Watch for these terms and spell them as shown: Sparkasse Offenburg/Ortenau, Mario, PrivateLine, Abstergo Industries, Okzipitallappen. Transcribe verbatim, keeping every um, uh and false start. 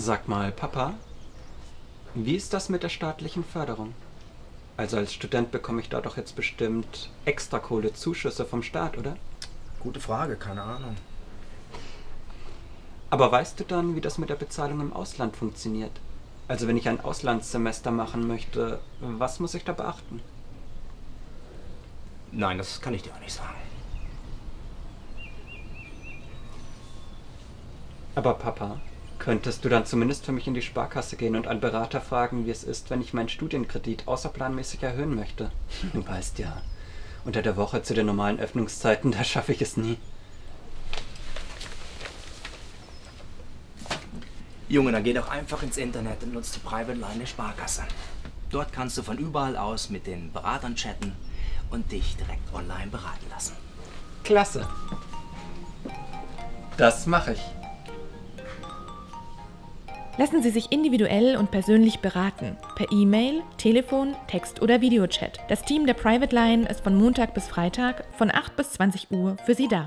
Sag mal, Papa, wie ist das mit der staatlichen Förderung? Also als Student bekomme ich da doch jetzt bestimmt extra Kohle, Zuschüsse vom Staat, oder? Gute Frage, keine Ahnung. Aber weißt du dann, wie das mit der Bezahlung im Ausland funktioniert? Also wenn ich ein Auslandssemester machen möchte, was muss ich da beachten? Nein, das kann ich dir auch nicht sagen. Aber Papa, könntest du dann zumindest für mich in die Sparkasse gehen und einen Berater fragen, wie es ist, wenn ich meinen Studienkredit außerplanmäßig erhöhen möchte? Du weißt ja, unter der Woche zu den normalen Öffnungszeiten, da schaffe ich es nie. Junge, dann geh doch einfach ins Internet und nutze die PrivateLine der Sparkasse. Dort kannst du von überall aus mit den Beratern chatten und dich direkt online beraten lassen. Klasse. Das mache ich. Lassen Sie sich individuell und persönlich beraten, per E-Mail, Telefon, Text oder Videochat. Das Team der PrivateLine ist von Montag bis Freitag von acht bis zwanzig Uhr für Sie da.